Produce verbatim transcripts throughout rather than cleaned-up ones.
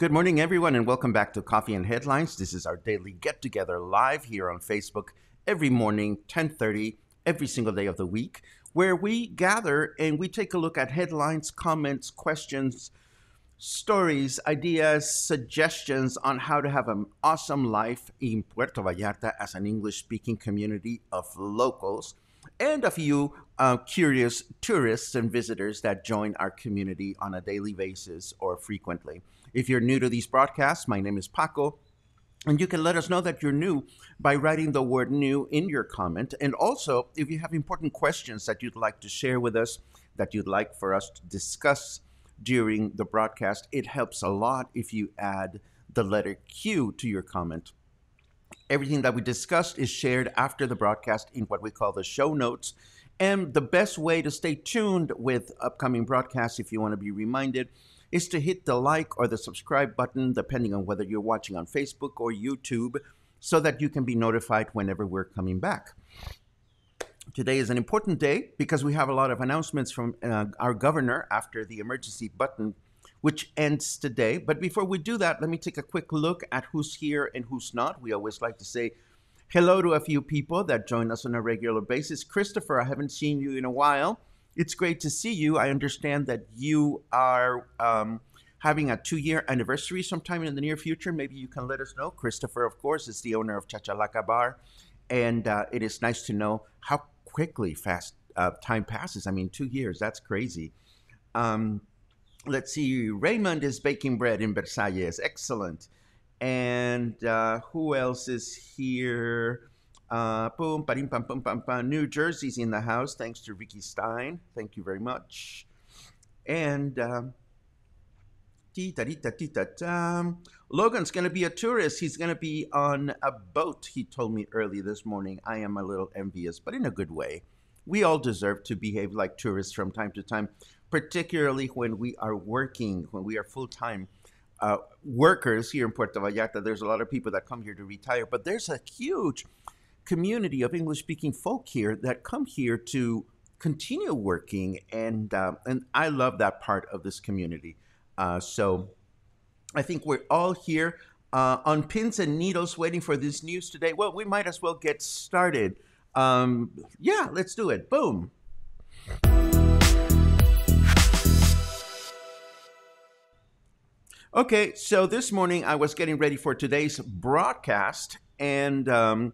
Good morning, everyone, and welcome back to Coffee and Headlines. This is our daily get-together live here on Facebook every morning, ten thirty, every single day of the week, where we gather and we take a look at headlines, comments, questions, stories, ideas, suggestions on how to have an awesome life in Puerto Vallarta as an English-speaking community of locals and a few uh, curious tourists and visitors that join our community on a daily basis or frequently. If you're new to these broadcasts, my name is Paco, and you can let us know that you're new by writing the word new in your comment. And also, if you have important questions that you'd like to share with us, that you'd like for us to discuss during the broadcast, it helps a lot if you add the letter Q to your comment. Everything that we discussed is shared after the broadcast in what we call the show notes. And the best way to stay tuned with upcoming broadcasts, if you want to be reminded, is to hit the like or the subscribe button, depending on whether you're watching on Facebook or YouTube, so that you can be notified whenever we're coming back. Today is an important day because we have a lot of announcements from uh, our governor after the emergency button, which ends today. But before we do that, let me take a quick look at who's here and who's not. We always like to say hello to a few people that join us on a regular basis. Christopher, I haven't seen you in a while. It's great to see you. I understand that you are um, having a two-year anniversary sometime in the near future. Maybe you can let us know. Christopher, of course, is the owner of Chachalaca Bar, and uh, it is nice to know how quickly fast uh, time passes. I mean, two years, that's crazy. Um, Let's see, Raymond is baking bread in Versalles. Excellent. And uh, who else is here? Uh, boom, parim, pam, pam, pam, pam. New Jersey's in the house, thanks to Ricky Stein. Thank you very much. And um, tee, ta, tee, ta, tee, ta, ta. Logan's going to be a tourist. He's going to be on a boat, he told me early this morning. I am a little envious, but in a good way. We all deserve to behave like tourists from time to time, particularly when we are working, when we are full-time uh, workers here in Puerto Vallarta. There's a lot of people that come here to retire, but there's a huge community of English-speaking folk here that come here to continue working, and, uh, and I love that part of this community. Uh, so I think we're all here uh, on pins and needles waiting for this news today. Well, we might as well get started. Um, yeah, let's do it. Boom. Okay, so this morning I was getting ready for today's broadcast, and um,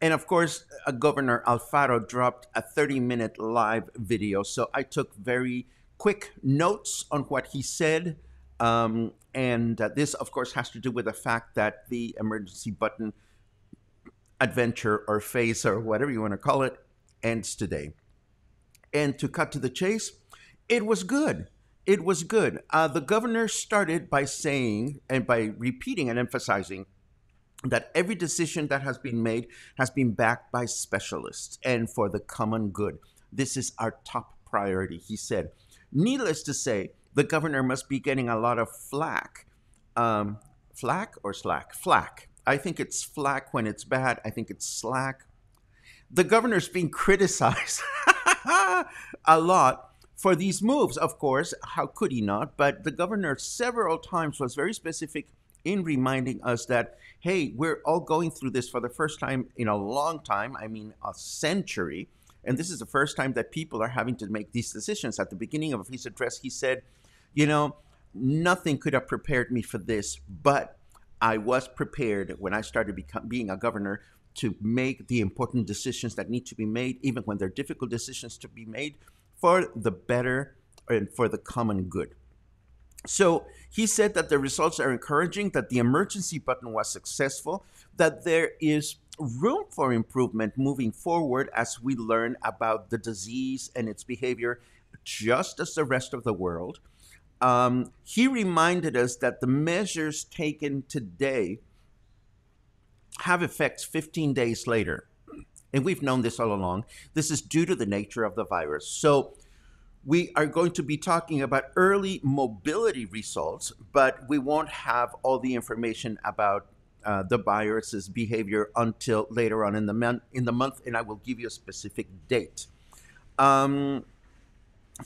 and of course, uh, Governor Alfaro dropped a thirty-minute live video. So I took very quick notes on what he said, um, and uh, this, of course, has to do with the fact that the emergency button adventure or phase or whatever you want to call it ends today. And to cut to the chase, it was good. It was good. Uh, the governor started by saying and by repeating and emphasizing that every decision that has been made has been backed by specialists and for the common good. This is our top priority, he said. Needless to say, the governor must be getting a lot of flack. Um, flack or slack? Flack. I think it's flack when it's bad. I think it's slack. The governor's being criticized a lot for these moves, of course. How could he not? But the governor several times was very specific in reminding us that, hey, we're all going through this for the first time in a long time, I mean a century, And this is the first time that people are having to make these decisions. At the beginning of his address, he said, you know, nothing could have prepared me for this, but I was prepared when I started become, being a governor to make the important decisions that need to be made, even when they're difficult decisions to be made, for the better and for the common good. So he said that the results are encouraging, that the emergency button was successful, that there is room for improvement moving forward as we learn about the disease and its behavior, just as the rest of the world. Um, he reminded us that the measures taken today have effects fifteen days later. And we've known this all along. This is due to the nature of the virus. So we are going to be talking about early mobility results, but we won't have all the information about uh, the virus's behavior until later on in the, man- in the month, and I will give you a specific date. Um,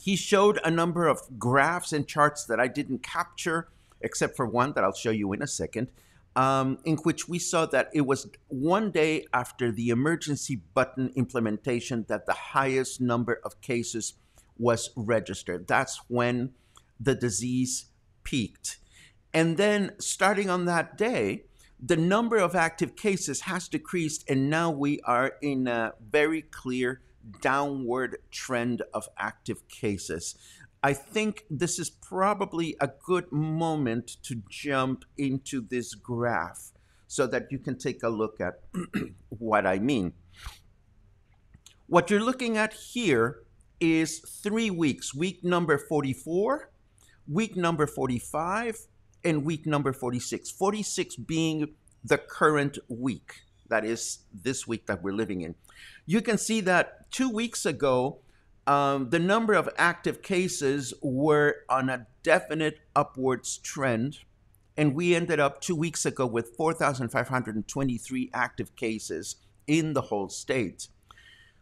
he showed a number of graphs and charts that I didn't capture, except for one that I'll show you in a second, Um, in which we saw that it was one day after the emergency button implementation that the highest number of cases was registered. That's when the disease peaked. And then starting on that day, the number of active cases has decreased, and now we are in a very clear downward trend of active cases. I think this is probably a good moment to jump into this graph so that you can take a look at what I mean. What you're looking at here is three weeks, week number forty-four, week number forty-five, and week number forty-six. forty-six being the current week, that is this week that we're living in. You can see that two weeks ago, Um, the number of active cases were on a definite upwards trend, and we ended up two weeks ago with four thousand five hundred twenty-three active cases in the whole state.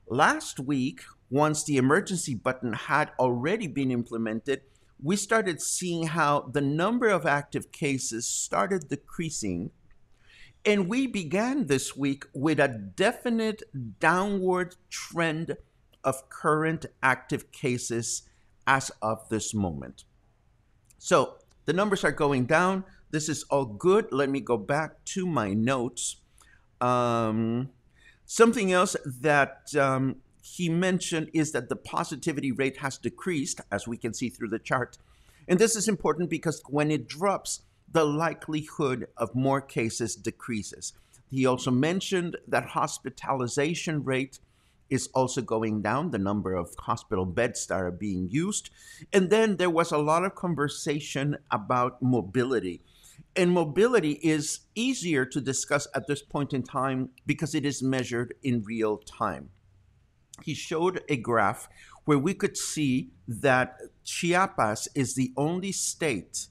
Last week, once the emergency button had already been implemented, we started seeing how the number of active cases started decreasing, and we began this week with a definite downward trend of current active cases as of this moment. So the numbers are going down. This is all good. Let me go back to my notes. Um, something else that um, he mentioned is that the positivity rate has decreased, as we can see through the chart. And this is important because when it drops, the likelihood of more cases decreases. He also mentioned that hospitalization rate is also going down, the number of hospital beds that are being used. And then there was a lot of conversation about mobility. And mobility is easier to discuss at this point in time because it is measured in real time. He showed a graph where we could see that Chiapas is the only state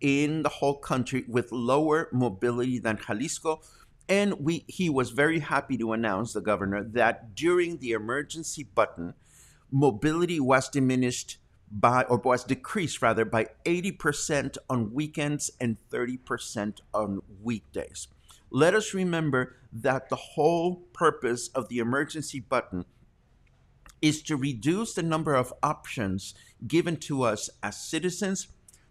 in the whole country with lower mobility than Jalisco. And we, he was very happy to announce, the governor, that during the emergency button, mobility was diminished by, or was decreased rather, by eighty percent on weekends and thirty percent on weekdays. Let us remember that the whole purpose of the emergency button is to reduce the number of options given to us as citizens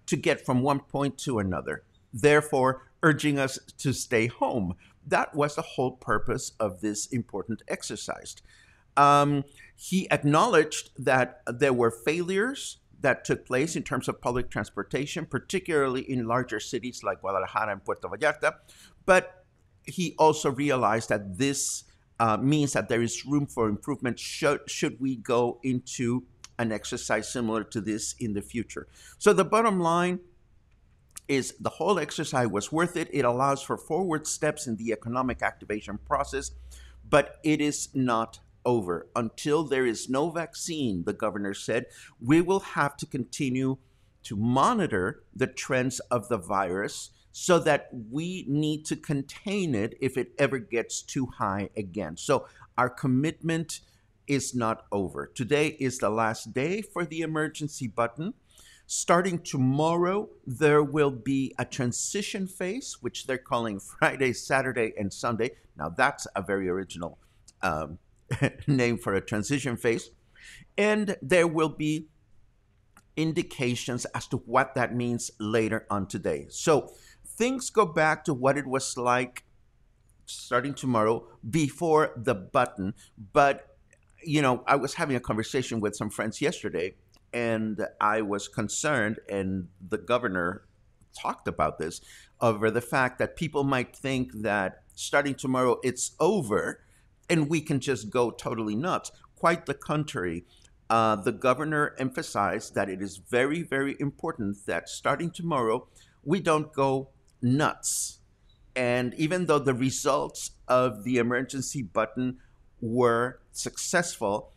to get from one point to another, therefore urging us to stay home. That was the whole purpose of this important exercise. Um, he acknowledged that there were failures that took place in terms of public transportation, particularly in larger cities like Guadalajara and Puerto Vallarta. But he also realized that this uh, means that there is room for improvement should, should we go into an exercise similar to this in the future. So the bottom line is the whole exercise was worth it. It allows for forward steps in the economic activation process, but it is not over. Until there is no vaccine, the governor said, we will have to continue to monitor the trends of the virus so that we need to contain it if it ever gets too high again. So our commitment is not over. Today is the last day for the emergency button. Starting tomorrow, there will be a transition phase, which they're calling Friday, Saturday, and Sunday. Now, that's a very original um, name for a transition phase. And there will be indications as to what that means later on today. So things go back to what it was like starting tomorrow before the button. But, you know, I was having a conversation with some friends yesterday, and I was concerned, and the governor talked about this, over the fact that people might think that starting tomorrow it's over and we can just go totally nuts. Quite the contrary. Uh, the governor emphasized that it is very, very important that starting tomorrow we don't go nuts. And even though the results of the emergency button were successful,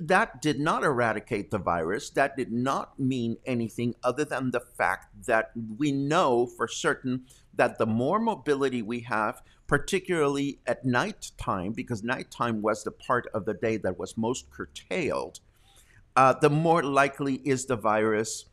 that did not eradicate the virus. That did not mean anything other than the fact that we know for certain that the more mobility we have, particularly at nighttime, because nighttime was the part of the day that was most curtailed, uh, the more likely is the virus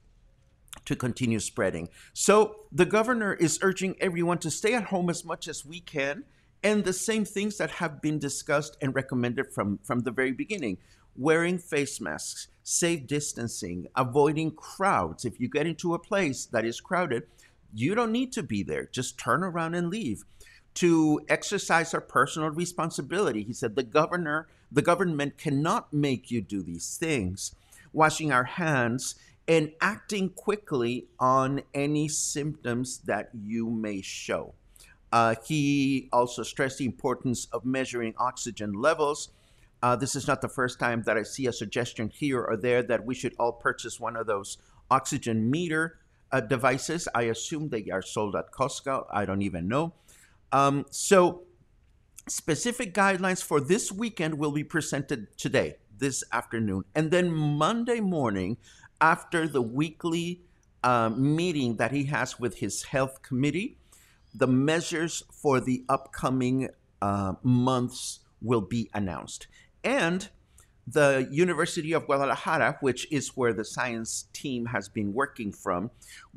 to continue spreading. So the governor is urging everyone to stay at home as much as we can, and the same things that have been discussed and recommended from, from the very beginning. Wearing face masks, safe distancing, avoiding crowds. If you get into a place that is crowded, you don't need to be there. Just turn around and leave. To exercise our personal responsibility, he said, the governor, the government cannot make you do these things. Washing our hands and acting quickly on any symptoms that you may show. Uh, he also stressed the importance of measuring oxygen levels. Uh, this is not the first time that I see a suggestion here or there that we should all purchase one of those oxygen meter uh, devices. I assume they are sold at Costco. I don't even know. Um, so specific guidelines for this weekend will be presented today, this afternoon. And then Monday morning, after the weekly uh, meeting that he has with his health committee, the measures for the upcoming uh, months will be announced. And the University of Guadalajara, which is where the science team has been working from,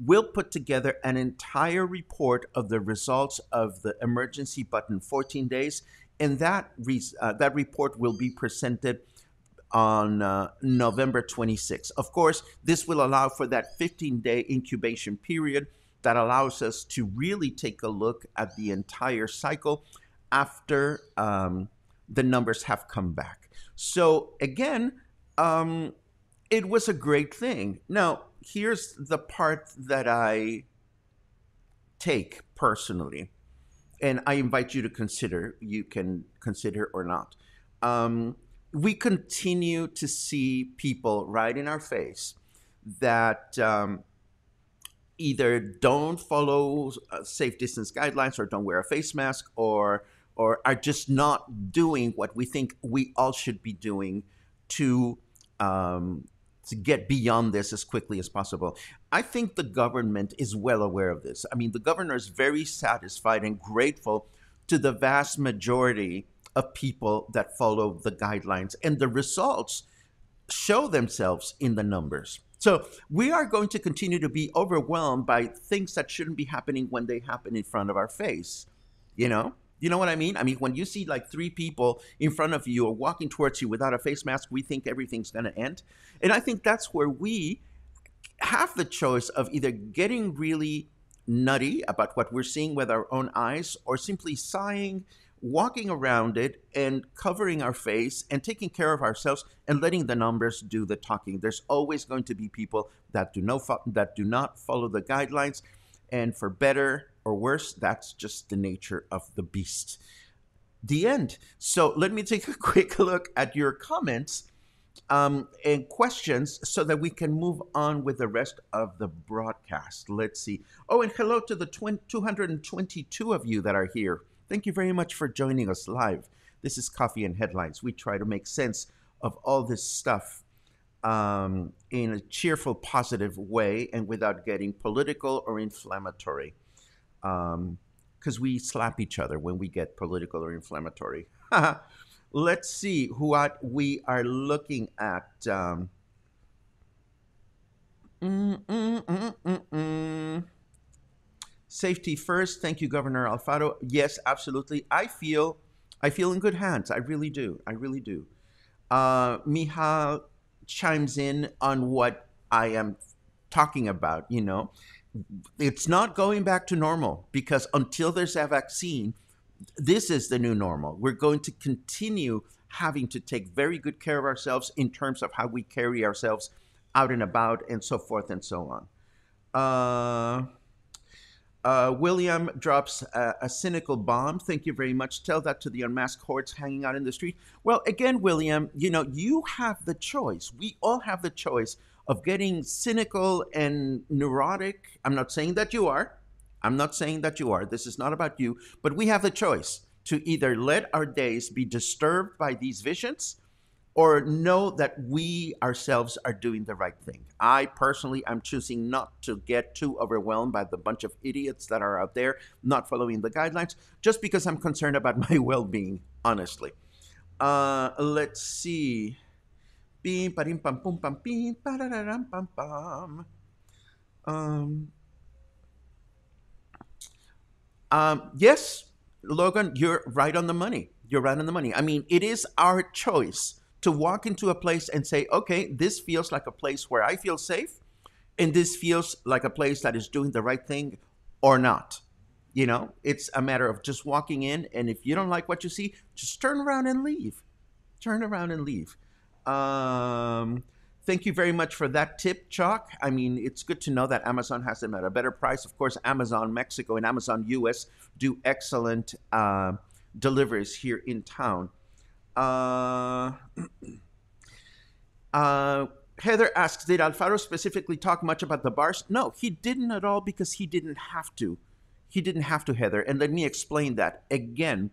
will put together an entire report of the results of the emergency button fourteen days. And that, re uh, that report will be presented on uh, November twenty-sixth. Of course, this will allow for that fifteen day incubation period that allows us to really take a look at the entire cycle after um, the numbers have come back. So again, um, it was a great thing. Now, here's the part that I take personally, and I invite you to consider, you can consider or not. Um, we continue to see people right in our face that um, either don't follow safe distance guidelines or don't wear a face mask or or are just not doing what we think we all should be doing to, um, to get beyond this as quickly as possible. I think the government is well aware of this. I mean, the governor is very satisfied and grateful to the vast majority of people that follow the guidelines, and the results show themselves in the numbers. So we are going to continue to be overwhelmed by things that shouldn't be happening when they happen in front of our face. You know, you know what I mean? I mean, when you see like three people in front of you or walking towards you without a face mask, we think everything's going to end. And I think that's where we have the choice of either getting really nutty about what we're seeing with our own eyes or simply sighing, walking around it and covering our face and taking care of ourselves and letting the numbers do the talking. There's always going to be people that do, no fo that do not follow the guidelines. And for better or worse, that's just the nature of the beast. The end. So let me take a quick look at your comments um, and questions so that we can move on with the rest of the broadcast. Let's see. Oh, and hello to the two hundred twenty-two of you that are here. Thank you very much for joining us live. This is Coffee and Headlines. We try to make sense of all this stuff um, in a cheerful, positive way and without getting political or inflammatory. Because um, we slap each other when we get political or inflammatory. Let's see what we are looking at. Um, mm, mm, mm, mm, mm. Safety first. Thank you, Governor Alfaro. Yes, absolutely. I feel I feel in good hands. I really do. I really do. Uh, Mija chimes in on what I am talking about, you know. It's not going back to normal because until there's a vaccine, this is the new normal. We're going to continue having to take very good care of ourselves in terms of how we carry ourselves out and about and so forth and so on. Uh, uh, William drops a, a cynical bomb. Thank you very much. Tell that to the unmasked hordes hanging out in the street. Well, again, William, you know, you have the choice. We all have the choice of getting cynical and neurotic. I'm not saying that you are. I'm not saying that you are. This is not about you. But we have the choice to either let our days be disturbed by these visions or know that we ourselves are doing the right thing. I personally am choosing not to get too overwhelmed by the bunch of idiots that are out there not following the guidelines, just because I'm concerned about my well-being, honestly. Uh, let's see. Um, um, yes, Logan, you're right on the money. You're right on the money. I mean, it is our choice to walk into a place and say, okay, this feels like a place where I feel safe, and this feels like a place that is doing the right thing or not. You know, it's a matter of just walking in, and if you don't like what you see, just turn around and leave. Turn around and leave. Um, thank you very much for that tip, Chalk. I mean, it's good to know that Amazon has them at a better price. Of course, Amazon Mexico and Amazon U S do excellent uh, deliveries here in town. Uh, uh, Heather asks, did Alfaro specifically talk much about the bars? No, he didn't at all because he didn't have to. He didn't have to, Heather. And let me explain that. Again,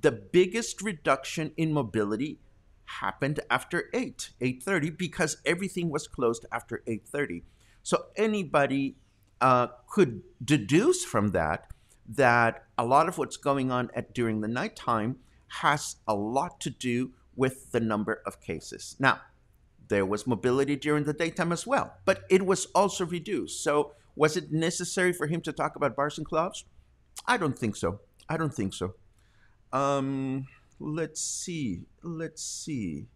the biggest reduction in mobility happened after eight, eight thirty, because everything was closed after eight thirty. So anybody uh, could deduce from that that a lot of what's going on at during the nighttime has a lot to do with the number of cases. Now, there was mobility during the daytime as well, but it was also reduced. So was it necessary for him to talk about bars and clubs? I don't think so. I don't think so. Um... Let's see, let's see,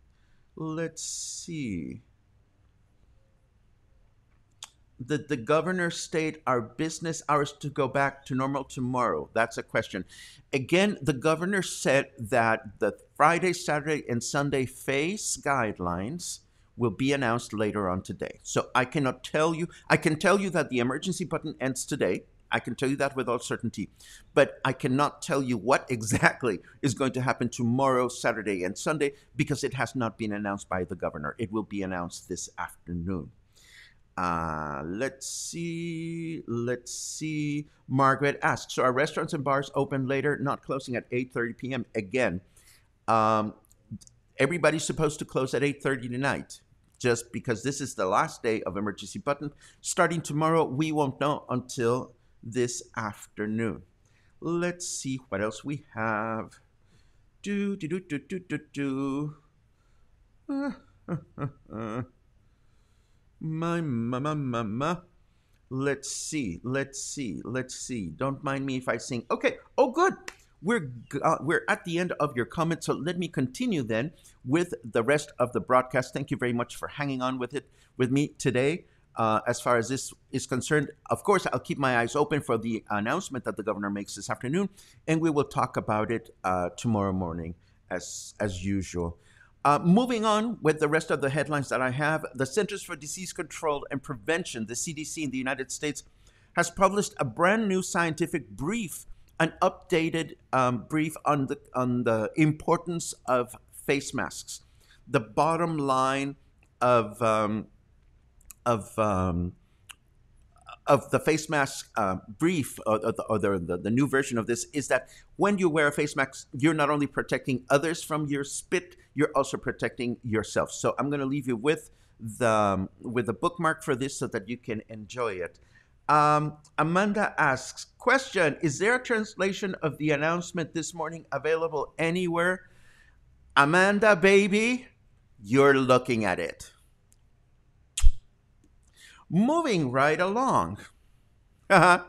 let's see. Did the governor state our business hours to go back to normal tomorrow? That's a question. Again, the governor said that the Friday, Saturday, and Sunday phase guidelines will be announced later on today. So I cannot tell you, I can tell you that the emergency button ends today. I can tell you that with all certainty, but I cannot tell you what exactly is going to happen tomorrow, Saturday, and Sunday, because it has not been announced by the governor. It will be announced this afternoon. Uh, let's see. Let's see. Margaret asks, so are restaurants and bars open later, not closing at eight thirty p m? Again, um, everybody's supposed to close at eight thirty tonight. Just because this is the last day of emergency button. Starting tomorrow, we won't know until this afternoon. Let's see what else we have. Do do do do do do do. Uh, uh, uh, uh. My mama mama. Let's see. Let's see. Let's see. Don't mind me if I sing. Okay. Oh, good. We're uh, we're at the end of your comments, so let me continue then with the rest of the broadcast. Thank you very much for hanging on with it with me today. Uh, as far as this is concerned, of course, I'll keep my eyes open for the announcement that the governor makes this afternoon, and we will talk about it uh, tomorrow morning as, as usual. Uh, moving on with the rest of the headlines that I have, the Centers for Disease Control and Prevention, the C D C in the United States, has published a brand new scientific brief, an updated um, brief on the, on the importance of face masks. The bottom line of... Um, Of um, of the face mask uh, brief, or, or the, the, the new version of this, is that when you wear a face mask, you're not only protecting others from your spit, you're also protecting yourself. So I'm going to leave you with the um, with a bookmark for this so that you can enjoy it. Um, Amanda asks, question, is there a translation of the announcement this morning available anywhere? Amanda, baby, you're looking at it. Moving right along. um,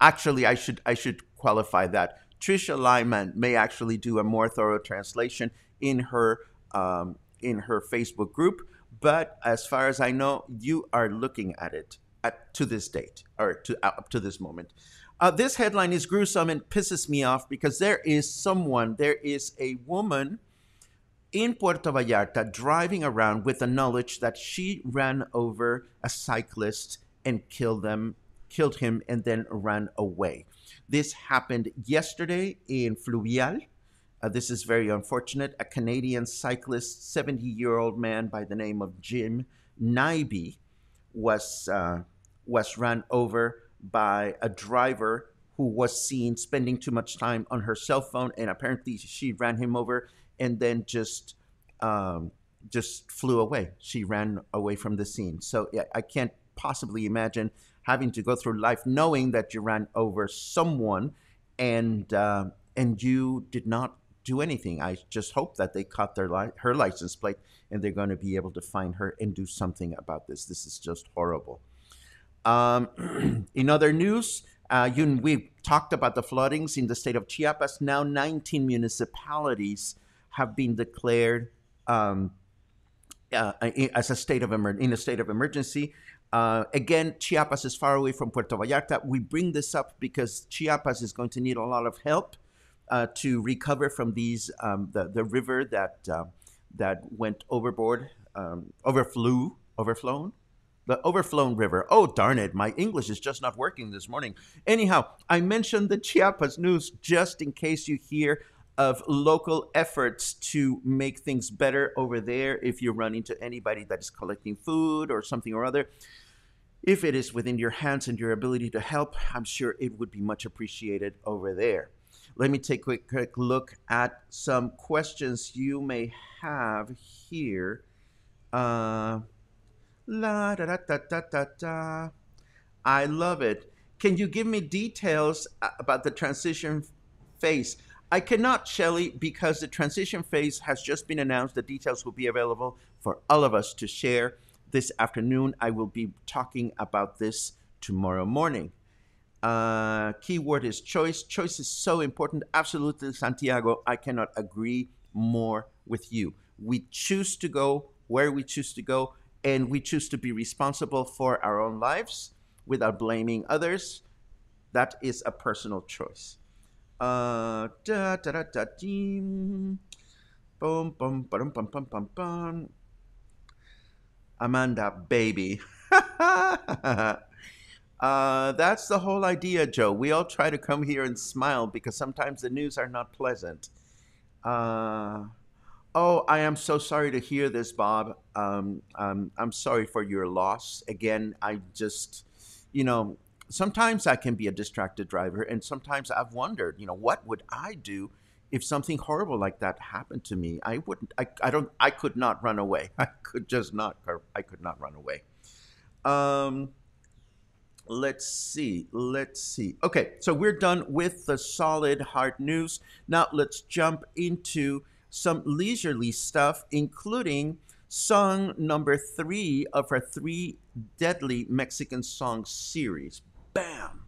actually, I should I should qualify that. Trisha Lyman may actually do a more thorough translation in her um, in her Facebook group. But as far as I know, you are looking at it at, to this date or to, up to this moment. Uh, this headline is gruesome and pisses me off because there is someone, there is a woman in Puerto Vallarta driving around with the knowledge that she ran over a cyclist and killed them, killed him and then ran away. This happened yesterday in Fluvial. Uh, this is very unfortunate. A Canadian cyclist, seventy-year-old man by the name of Jim Nyby, was uh, was run over by a driver who was seen spending too much time on her cell phone, and apparently she ran him over and then just um, just flew away. She ran away from the scene. So yeah, I can't possibly imagine having to go through life knowing that you ran over someone and uh, and you did not do anything. I just hope that they caught their li- her license plate and they're going to be able to find her and do something about this. This is just horrible. Um, in other news, uh, you, we talked about the floodings in the state of Chiapas. Now nineteen municipalities have been declared um, uh, as a state of emer- in a state of emergency. Uh, again, Chiapas is far away from Puerto Vallarta. We bring this up because Chiapas is going to need a lot of help uh, to recover from these um, the the river that uh, that went overboard, um, overflew, overflown, the overflown river. Oh darn it! My English is just not working this morning. Anyhow, I mentioned the Chiapas news just in case you hear of local efforts to make things better over there if you run into anybody that is collecting food or something or other. If it is within your hands and your ability to help, I'm sure it would be much appreciated over there. Let me take a quick, quick look at some questions you may have here. Uh, la da da da da da da. I love it. Can you give me details about the transition phase? I cannot, Shelley, because the transition phase has just been announced. The details will be available for all of us to share this afternoon. I will be talking about this tomorrow morning. Uh, keyword is choice. Choice is so important. Absolutely, Santiago, I cannot agree more with you. We choose to go where we choose to go, and we choose to be responsible for our own lives without blaming others. That is a personal choice. Uh, da, da, da, da, boom, boom, boom, boom, boom, boom, boom. Amanda, baby. uh, that's the whole idea, Joe. We all try to come here and smile because sometimes the news are not pleasant. Uh, oh, I am so sorry to hear this, Bob. Um, um, I'm sorry for your loss. Again, I just, you know, sometimes I can be a distracted driver, and sometimes I've wondered, you know, what would I do if something horrible like that happened to me? I wouldn't, I, I don't, I could not run away. I could just not, I could not run away. Um, let's see, let's see. Okay, so we're done with the solid hard news. Now let's jump into some leisurely stuff, including song number three of our Three Deadly Mexican Songs series. Bam!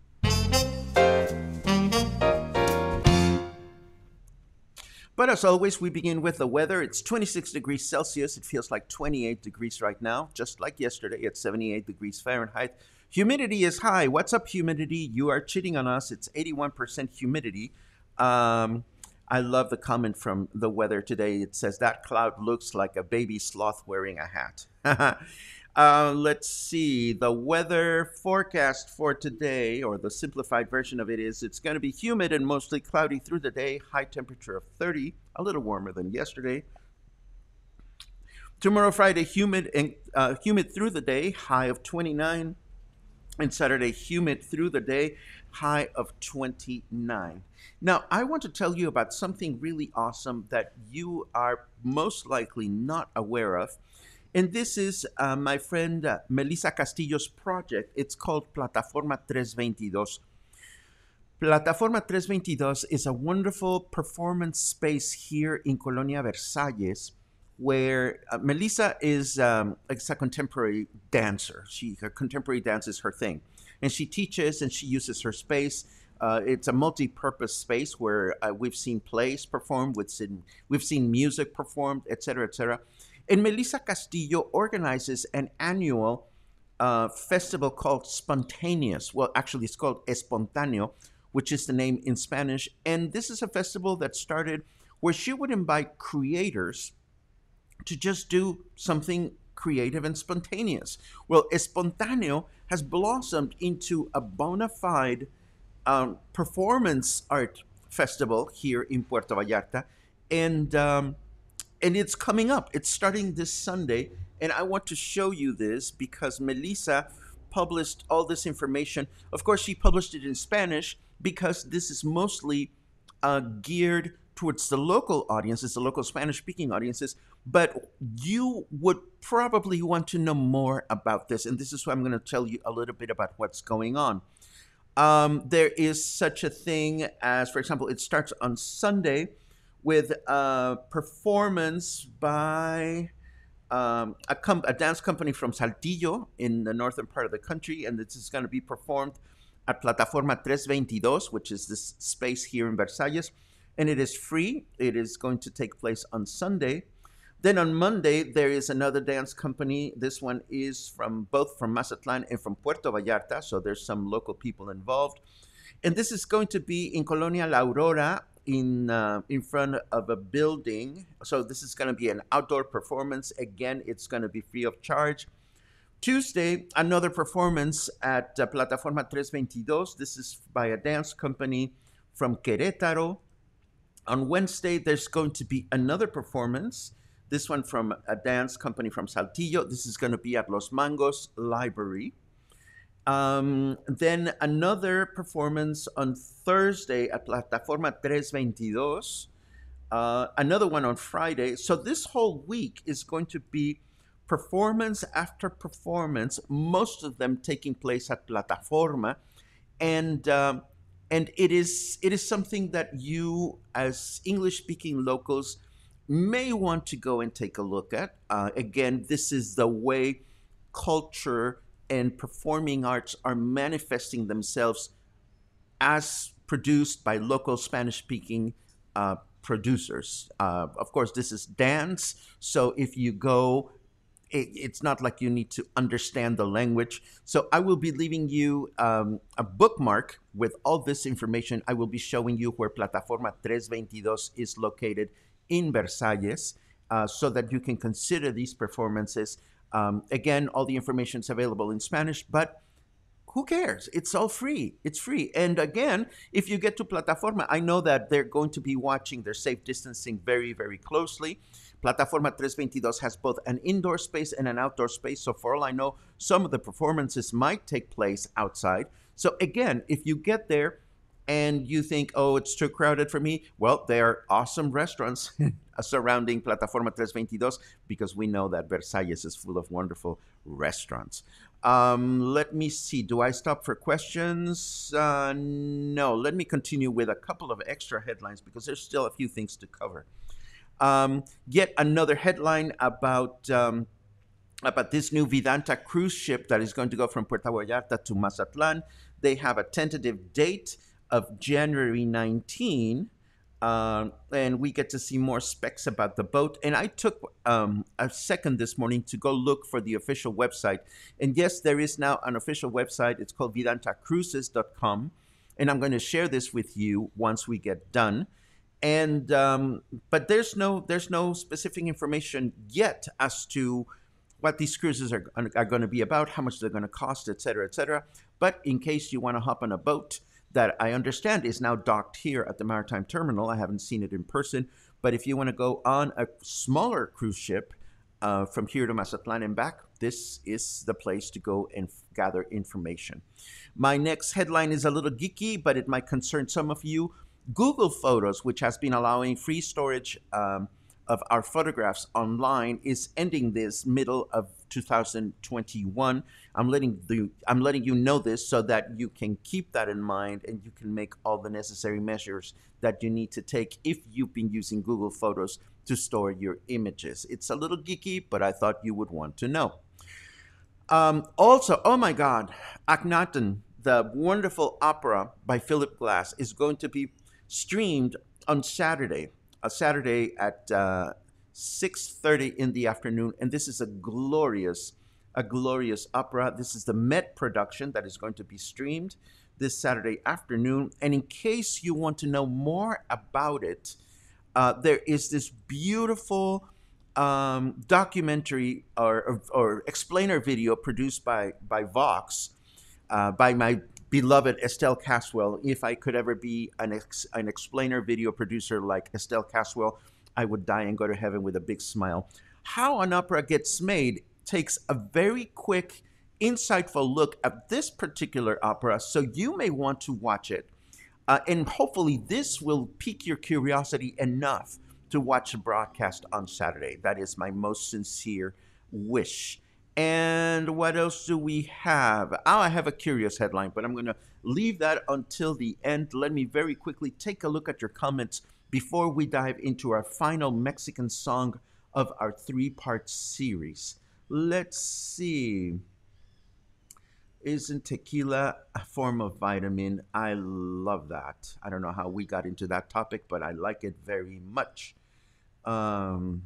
But as always, we begin with the weather. It's twenty-six degrees Celsius. It feels like twenty-eight degrees right now, just like yesterday. It's seventy-eight degrees Fahrenheit. Humidity is high. What's up, humidity? You are cheating on us. It's eighty-one percent humidity. Um, I love the comment from the weather today. It says, that cloud looks like a baby sloth wearing a hat. Uh, let's see, the weather forecast for today, or the simplified version of it is, it's going to be humid and mostly cloudy through the day, high temperature of thirty, a little warmer than yesterday. Tomorrow, Friday, humid and uh, humid through the day, high of twenty-nine, and Saturday, humid through the day, high of twenty-nine. Now, I want to tell you about something really awesome that you are most likely not aware of. And this is uh, my friend uh, Melissa Castillo's project. It's called Plataforma three twenty-two. Plataforma three twenty-two is a wonderful performance space here in Colonia Versalles, where uh, Melissa is um, a contemporary dancer. She, her contemporary dance is her thing. And she teaches and she uses her space Uh, it's a multi-purpose space where uh, we've seen plays performed, we've seen, we've seen music performed, et cetera, et cetera. And Melissa Castillo organizes an annual uh, festival called Spontaneous. Well, actually, it's called Espontáneo, which is the name in Spanish. And this is a festival that started where she would invite creators to just do something creative and spontaneous. Well, Espontáneo has blossomed into a bona fide Um, performance art festival here in Puerto Vallarta, and um, and it's coming up. It's starting this Sunday, and I want to show you this because Melissa published all this information. Of course, she published it in Spanish because this is mostly uh, geared towards the local audiences, the local Spanish-speaking audiences, but you would probably want to know more about this, and this is why I'm going to tell you a little bit about what's going on. Um, there is such a thing as, for example, it starts on Sunday with a performance by um, a, com a dance company from Saltillo in the northern part of the country, and this is going to be performed at Plataforma three twenty-two, which is this space here in Versalles, and it is free. It is going to take place on Sunday. Then on Monday, there is another dance company. This one is from both from Mazatlán and from Puerto Vallarta, so there's some local people involved. And this is going to be in Colonia La Aurora in, uh, in front of a building. So this is going to be an outdoor performance. Again, it's going to be free of charge. Tuesday, another performance at uh, Plataforma three twenty-two. This is by a dance company from Querétaro. On Wednesday, there's going to be another performance. This one from a dance company from Saltillo. This is going to be at Los Mangos Library. Um, then another performance on Thursday at Plataforma three twenty-two. Uh, another one on Friday. So this whole week is going to be performance after performance, most of them taking place at Plataforma. And, um, and it is, it is something that you, as English-speaking locals, may want to go and take a look at. Uh, again, this is the way culture and performing arts are manifesting themselves as produced by local Spanish-speaking uh, producers. Uh, of course, this is dance, so if you go, it, it's not like you need to understand the language. So I will be leaving you um, a bookmark with all this information. I will be showing you where Plataforma three twenty-two is located in Versalles, uh, so that you can consider these performances. Um, again, all the information is available in Spanish, but who cares? It's all free. It's free. And again, if you get to Plataforma, I know that they're going to be watching their safe distancing very, very closely. Plataforma three twenty-two has both an indoor space and an outdoor space. So for all I know, some of the performances might take place outside. So again, if you get there, and you think, oh, it's too crowded for me, well, there are awesome restaurants surrounding Plataforma three twenty-two because we know that Versalles is full of wonderful restaurants. Um, let me see. Do I stop for questions? Uh, no. Let me continue with a couple of extra headlines because there's still a few things to cover. Um, yet another headline about, um, about this new Vidanta cruise ship that is going to go from Puerto Vallarta to Mazatlán. They have a tentative date of January nineteenth, uh, and we get to see more specs about the boat. And I took um, a second this morning to go look for the official website. And yes, there is now an official website. It's called vidanta cruises dot com, and I'm going to share this with you once we get done. And um, but there's no there's no specific information yet as to what these cruises are are going to be about, how much they're going to cost, et cetera, et cetera. But in case you want to hop on a boat that I understand is now docked here at the Maritime Terminal. I haven't seen it in person, but if you want to go on a smaller cruise ship uh, from here to Mazatlán and back, this is the place to go and gather information. My next headline is a little geeky, but it might concern some of you. Google Photos, which has been allowing free storage um, of our photographs online, is ending this middle of two thousand twenty-one. I'm letting the I'm letting you know this so that you can keep that in mind and you can make all the necessary measures that you need to take if you've been using Google Photos to store your images. It's a little geeky, but I thought you would want to know. Um, also, oh my God, Akhenaten, the wonderful opera by Philip Glass is going to be streamed on Saturday, a Saturday at uh, six thirty in the afternoon. And this is a glorious, a glorious opera. This is the Met production that is going to be streamed this Saturday afternoon. And in case you want to know more about it, uh, there is this beautiful um, documentary or, or, or explainer video produced by, by Vox, uh, by my beloved Estelle Caswell. If I could ever be an, ex, an explainer video producer like Estelle Caswell, I would die and go to heaven with a big smile. How an opera gets made takes a very quick, insightful look at this particular opera, so you may want to watch it. Uh, and hopefully this will pique your curiosity enough to watch the broadcast on Saturday. That is my most sincere wish. And what else do we have? Oh, I have a curious headline, but I'm going to leave that until the end. Let me very quickly take a look at your comments before we dive into our final Mexican song of our three-part series. Let's see. Isn't tequila a form of vitamin? I love that. I don't know how we got into that topic, but I like it very much. Um,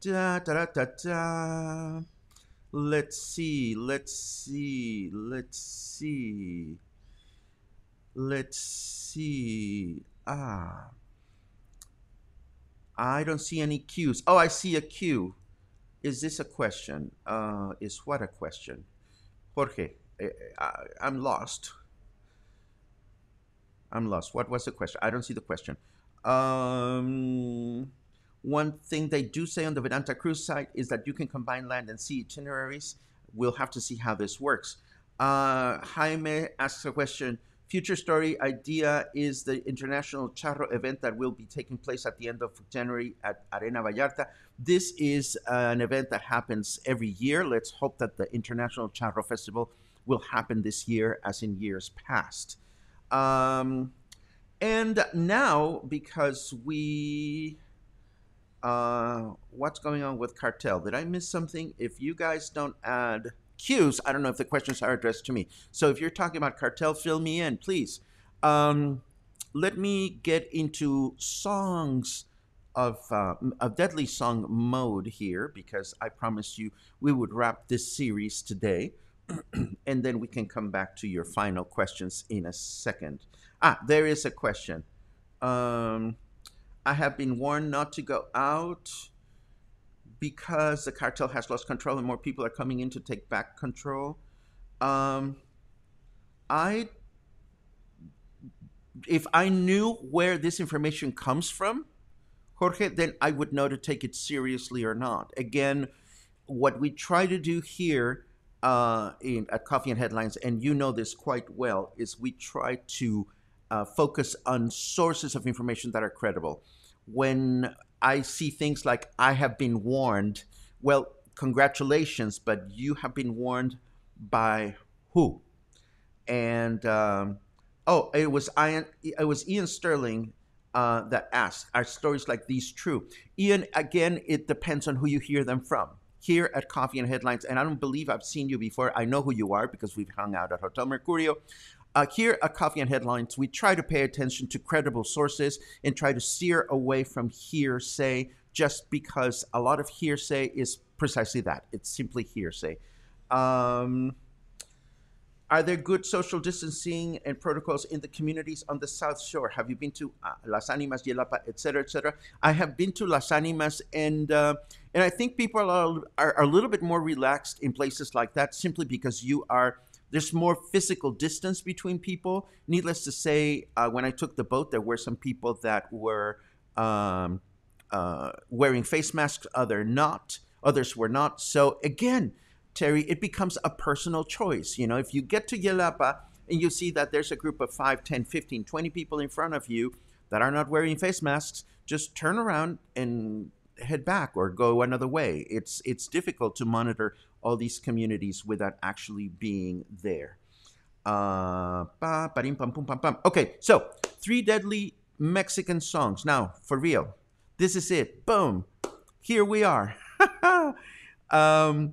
da, da, da, da, da. Let's see, let's see, let's see. Let's see. Ah, I don't see any cues. Oh, I see a cue. Is this a question? Uh, is what a question? Jorge, I, I, I'm lost. I'm lost. What was the question? I don't see the question. Um, one thing they do say on the Vidanta Cruise site is that you can combine land and sea itineraries. We'll have to see how this works. Uh, Jaime asks a question. Future story idea is the international charro event that will be taking place at the end of January at Arena Vallarta. This is an event that happens every year. Let's hope that the International Charro Festival will happen this year as in years past. Um, and now, because we... Uh, what's going on with Cartel? Did I miss something? If you guys don't add... cues. I don't know if the questions are addressed to me. So if you're talking about Cartel, fill me in, please. Um, let me get into songs of uh, a deadly song mode here, because I promised you we would wrap this series today, and then we can come back to your final questions in a second. Ah, there is a question. Um, I have been warned not to go out because the cartel has lost control and more people are coming in to take back control. Um, I, if I knew where this information comes from, Jorge, then I would know to take it seriously or not. Again, what we try to do here uh, in, at Coffee and Headlines, and you know this quite well, is we try to uh, focus on sources of information that are credible. When I see things like, I have been warned, well, congratulations, but you have been warned by who? And, um, oh, it was Ian, it was Ian Sterling uh, that asked, are stories like these true? Ian, again, it depends on who you hear them from. Here at Coffee and Headlines, and I don't believe I've seen you before. I know who you are because we've hung out at Hotel Mercurio. Uh, here at Coffee and Headlines, we try to pay attention to credible sources and try to steer away from hearsay, just because a lot of hearsay is precisely that. It's simply hearsay. Um, are there good social distancing and protocols in the communities on the South Shore? Have you been to uh, Las Animas, Yelapa, et cetera, et cetera? I have been to Las Animas, and uh, and I think people are, are, are a little bit more relaxed in places like that simply because you are... There's more physical distance between people. Needless to say, uh, when I took the boat, there were some people that were um, uh, wearing face masks, other not, others were not. So again, Terry, it becomes a personal choice. You know, if you get to Yelapa and you see that there's a group of five, ten, fifteen, twenty people in front of you that are not wearing face masks, just turn around and head back or go another way. It's, it's difficult to monitor all these communities without actually being there. Uh, ba, ba, dim, pam, pum, pam, pam. Okay, so three deadly Mexican songs. Now, for real, this is it. Boom. Here we are. um,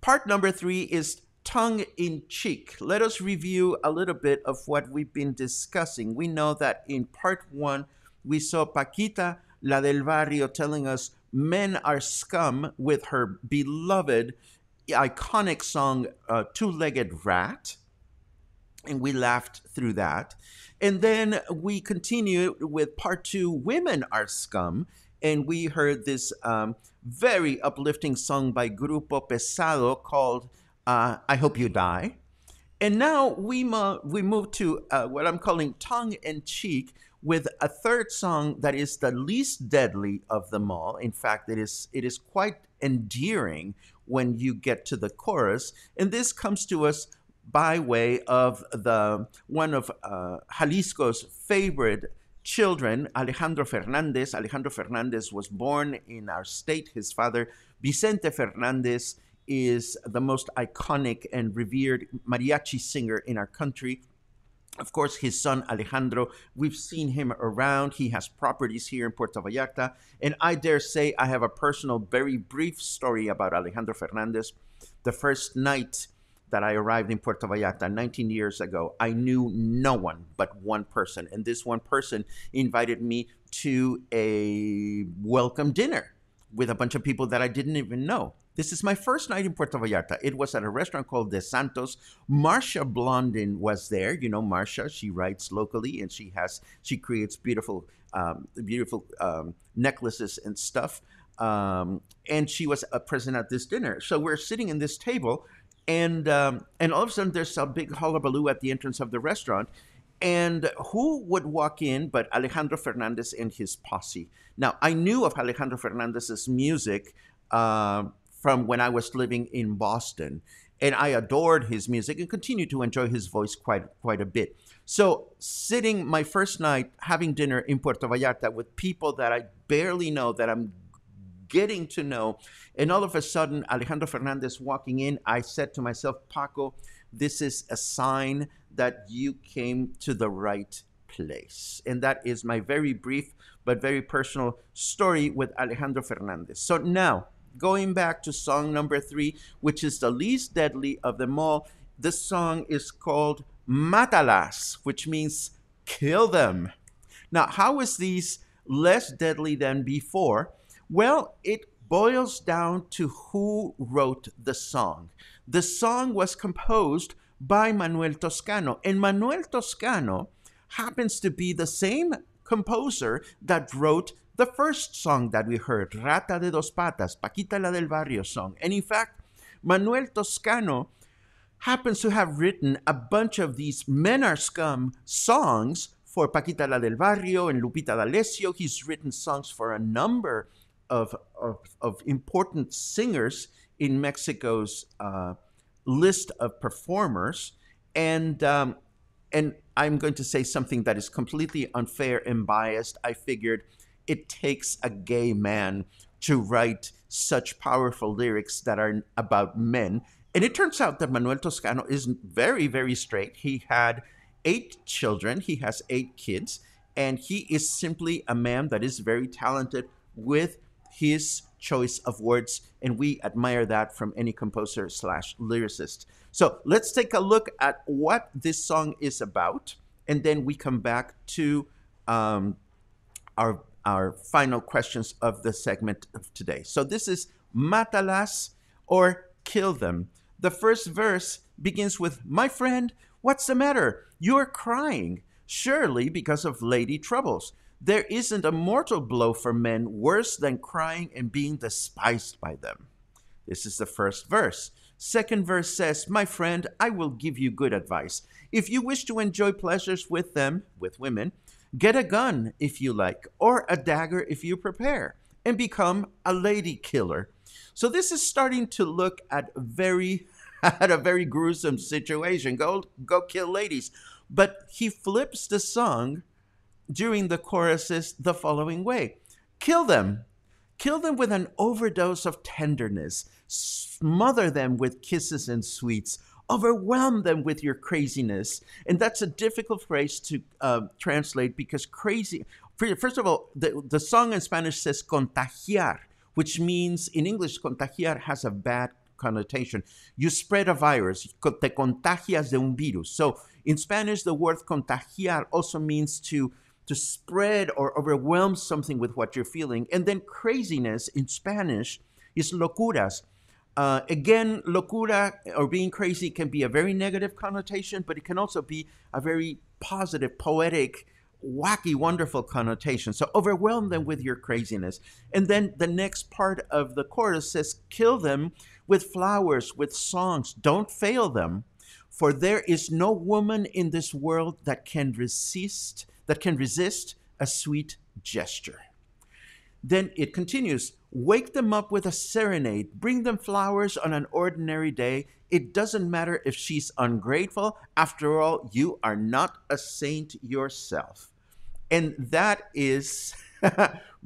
part number three is tongue in cheek, let us review a little bit of what we've been discussing. We know that in part one, we saw Paquita La del Barrio telling us men are scum with her beloved, iconic song, uh, Two-Legged Rat. And we laughed through that. And then we continue with part two, Women Are Scum. And we heard this um, very uplifting song by Grupo Pesado called uh, I Hope You Die. And now we, mo we move to uh, what I'm calling tongue-in-cheek with a third song that is the least deadly of them all. In fact, it is, it is quite endearing when you get to the chorus. And this comes to us by way of the one of uh, Jalisco's favorite children, Alejandro Fernández. Alejandro Fernández was born in our state. His father, Vicente Fernández, is the most iconic and revered mariachi singer in our country. Of course, his son, Alejandro, we've seen him around. He has properties here in Puerto Vallarta. And I dare say I have a personal, very brief story about Alejandro Fernández. The first night that I arrived in Puerto Vallarta nineteen years ago, I knew no one but one person. And this one person invited me to a welcome dinner with a bunch of people that I didn't even know. This is my first night in Puerto Vallarta. It was at a restaurant called De Santos. Marcia Blondin was there. You know Marcia, she writes locally and she has, she creates beautiful, um, beautiful um, necklaces and stuff. Um, and she was uh, present at this dinner. So we're sitting in this table and um, and all of a sudden there's a big hullabaloo at the entrance of the restaurant. And who would walk in but Alejandro Fernández and his posse? Now, I knew of Alejandro Fernández's music uh, from when I was living in Boston, and I adored his music and continued to enjoy his voice quite, quite a bit. So sitting my first night, having dinner in Puerto Vallarta with people that I barely know, that I'm getting to know, and all of a sudden, Alejandro Fernández walking in, I said to myself, Paco, this is a sign that you came to the right place. And that is my very brief but very personal story with Alejandro Fernández. So now, going back to song number three, which is the least deadly of them all, this song is called Matalas, which means kill them. Now, how is these less deadly than before? Well, it boils down to who wrote the song. The song was composed by Manuel Toscano, and Manuel Toscano happens to be the same composer that wrote the first song that we heard, Rata de Dos Patas, Paquita La del Barrio song. And in fact, Manuel Toscano happens to have written a bunch of these Men Are Scum songs for Paquita La del Barrio and Lupita D'Alessio. He's written songs for a number Of, of, of important singers in Mexico's uh, list of performers. And, um, and I'm going to say something that is completely unfair and biased. I figured it takes a gay man to write such powerful lyrics that are about men. And it turns out that Manuel Toscano is very, very straight. He had eight children. He has eight kids. And he is simply a man that is very talented with his choice of words, and we admire that from any composer slash lyricist. So let's take a look at what this song is about, and then we come back to um, our, our final questions of the segment of today. So this is Matalas, or Kill Them. The first verse begins with, "My friend, what's the matter? You're crying, surely because of lady troubles. There isn't a mortal blow for men worse than crying and being despised by them." This is the first verse. Second verse says, "My friend, I will give you good advice. If you wish to enjoy pleasures with them," with women, "get a gun if you like, or a dagger if you prepare, and become a lady killer." So this is starting to look at very, at a very gruesome situation. Go, go kill ladies. But he flips the song during the choruses the following way. Kill them. Kill them with an overdose of tenderness. Smother them with kisses and sweets. Overwhelm them with your craziness. And that's a difficult phrase to uh, translate because crazy, first of all, the, the song in Spanish says contagiar, which means in English, contagiar has a bad connotation. You spread a virus. Te contagias de un virus. So in Spanish, the word contagiar also means to, to spread or overwhelm something with what you're feeling. And then craziness in Spanish is locuras. Uh, again, locura or being crazy can be a very negative connotation, but it can also be a very positive, poetic, wacky, wonderful connotation. So overwhelm them with your craziness. And then the next part of the chorus says, kill them with flowers, with songs. Don't fail them, for there is no woman in this world that can resist, that can resist a sweet gesture. Then it continues, wake them up with a serenade, bring them flowers on an ordinary day. It doesn't matter if she's ungrateful. After all, you are not a saint yourself. And that is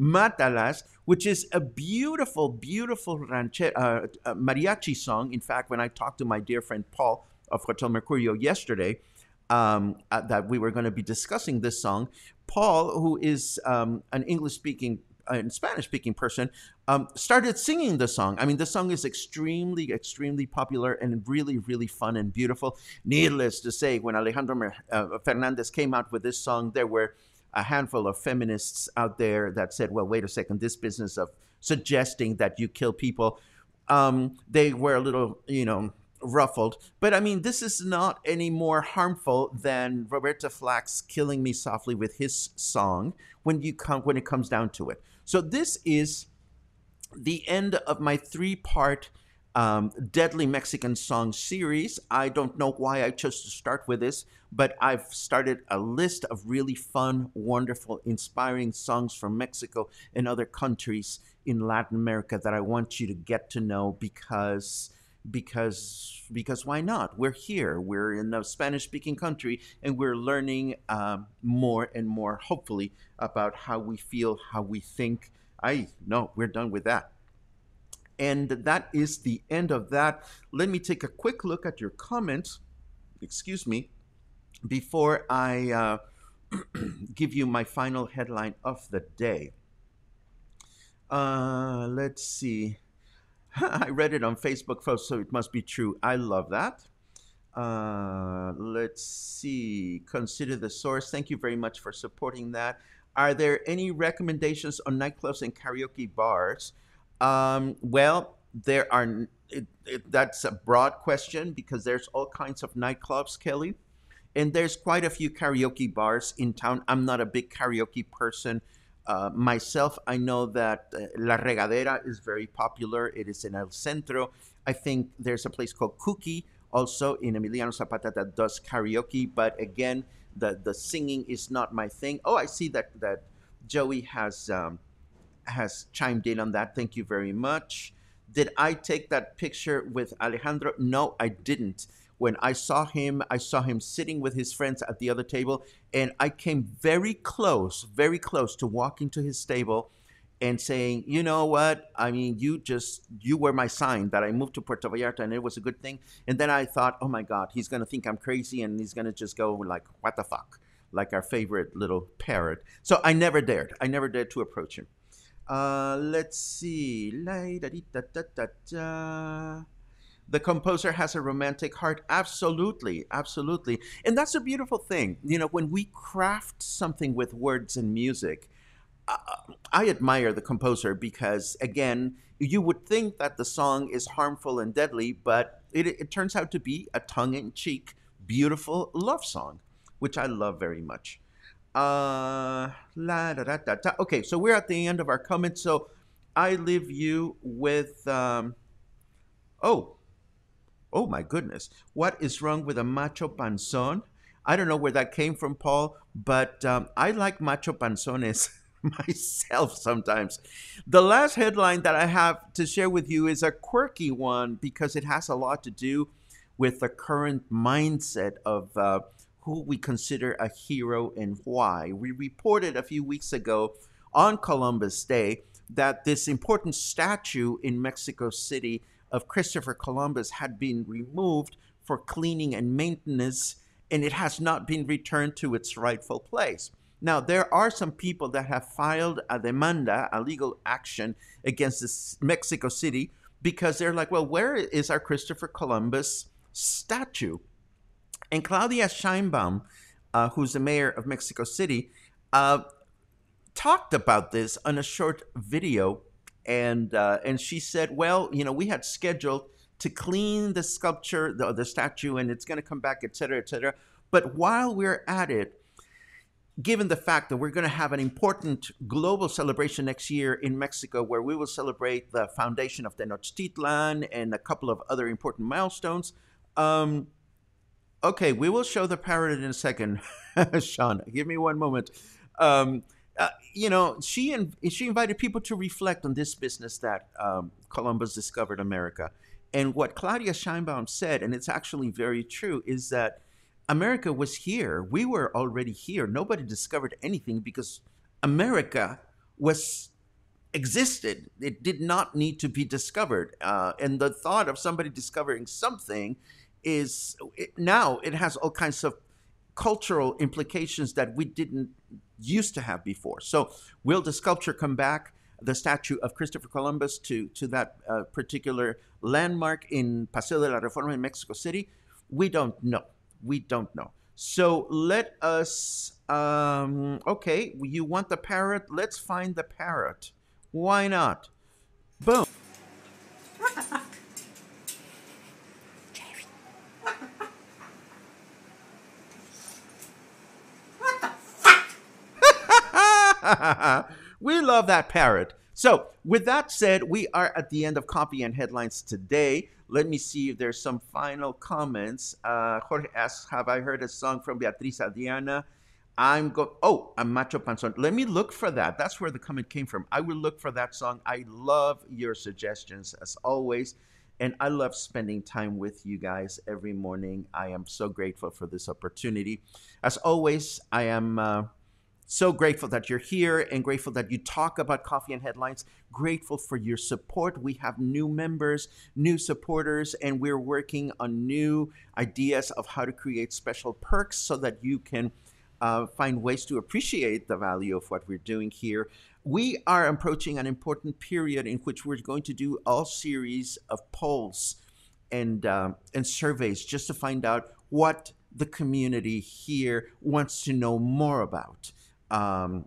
Matalas, which is a beautiful, beautiful rancher, uh, mariachi song. In fact, when I talked to my dear friend Paul of Hotel Mercurio yesterday, Um, uh, that we were going to be discussing this song, Paul, who is um, an English-speaking uh, and Spanish-speaking person, um, started singing the song. I mean, the song is extremely, extremely popular and really, really fun and beautiful. Needless to say, when Alejandro uh, Fernández came out with this song, there were a handful of feminists out there that said, well, wait a second, this business of suggesting that you kill people, um, they were a little, you know, ruffled. But I mean, this is not any more harmful than Roberta Flack's Killing Me Softly with his song when you come when it comes down to it. So this is the end of my three-part um, Deadly Mexican Song series. I don't know why I chose to start with this, but I've started a list of really fun, wonderful, inspiring songs from Mexico and other countries in Latin America that I want you to get to know, because Because, because why not? We're here. We're in a Spanish-speaking country, and we're learning um, more and more, hopefully, about how we feel, how we think. I no, we're done with that. And that is the end of that. Let me take a quick look at your comments. Excuse me, before I uh, give you my final headline of the day. Uh, let's see. I read it on Facebook, folks, so it must be true. I love that. Uh, let's see. Consider the source. Thank you very much for supporting that. Are there any recommendations on nightclubs and karaoke bars? Um, well, there are. It, it, that's a broad question, because there's all kinds of nightclubs, Kelly. And there's quite a few karaoke bars in town. I'm not a big karaoke person. Uh, myself, I know that uh, La Regadera is very popular. It is in El Centro. I think there's a place called Cookie also in Emiliano Zapata that does karaoke. But again, the, the singing is not my thing. Oh, I see that, that Joey has, um, has chimed in on that. Thank you very much. Did I take that picture with Alejandro? No, I didn't. When I saw him, I saw him sitting with his friends at the other table, and I came very close, very close to walking to his table and saying, you know what? I mean, you just, you were my sign that I moved to Puerto Vallarta, and it was a good thing. And then I thought, oh my God, he's going to think I'm crazy, and he's going to just go like, what the fuck? Like our favorite little parrot. So I never dared. I never dared to approach him. Uh, let's see. La-da-dee-da-da-da-da. The composer has a romantic heart. Absolutely, absolutely. And that's a beautiful thing. You know, when we craft something with words and music, uh, I admire the composer, because, again, you would think that the song is harmful and deadly, but it, it turns out to be a tongue-in-cheek, beautiful love song, which I love very much. Uh, la, da, da, da, da. Okay, so we're at the end of our comments. So I leave you with... Um, oh... Oh, my goodness. What is wrong with a macho panzón? I don't know where that came from, Paul, but um, I like macho panzones myself sometimes. The last headline that I have to share with you is a quirky one, because it has a lot to do with the current mindset of uh, who we consider a hero and why. We reported a few weeks ago on Columbus Day that this important statue in Mexico City of Christopher Columbus had been removed for cleaning and maintenance, and it has not been returned to its rightful place. Now, there are some people that have filed a demanda, a legal action, against this Mexico City because they're like, well, where is our Christopher Columbus statue? And Claudia Sheinbaum, uh, who's the mayor of Mexico City, uh, talked about this on a short video. And uh, and she said, well, you know, we had scheduled to clean the sculpture, the, the statue, and it's going to come back, et cetera, et cetera. But while we're at it, given the fact that we're going to have an important global celebration next year in Mexico, where we will celebrate the foundation of Tenochtitlan and a couple of other important milestones. Um, okay, we will show the parrot in a second. Sean, give me one moment. Um, uh, you know, she, in, she invited people to reflect on this business that um, Columbus discovered America. And what Claudia Sheinbaum said, and it's actually very true, is that America was here. We were already here. Nobody discovered anything because America was existed. It did not need to be discovered. Uh, and the thought of somebody discovering something is it, now it has all kinds of cultural implications that we didn't used to have before. So will the sculpture come back, the statue of Christopher Columbus, to, to that uh, particular landmark in Paseo de la Reforma in Mexico City? We don't know. We don't know. So let us, um, okay, you want the parrot? Let's find the parrot. Why not? Boom. We love that parrot. So with that said, we are at the end of Copy and Headlines today. Let me see if there's some final comments. Uh, Jorge asks, have I heard a song from Beatriz Adriana? I'm going, oh, a Macho Panzón. Let me look for that. That's where the comment came from. I will look for that song. I love your suggestions as always. And I love spending time with you guys every morning. I am so grateful for this opportunity. As always, I am uh, so grateful that you're here and grateful that you talk about Coffee and Headlines. Grateful for your support. We have new members, new supporters, and we're working on new ideas of how to create special perks so that you can uh, find ways to appreciate the value of what we're doing here. We are approaching an important period in which we're going to do all series of polls and, uh, and surveys just to find out what the community here wants to know more about. Um,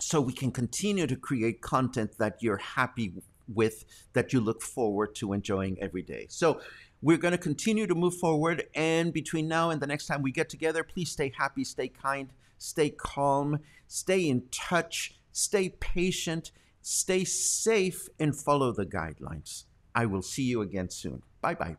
so we can continue to create content that you're happy with, that you look forward to enjoying every day. So we're going to continue to move forward. And between now and the next time we get together, please stay happy, stay kind, stay calm, stay in touch, stay patient, stay safe, and follow the guidelines. I will see you again soon. Bye-bye.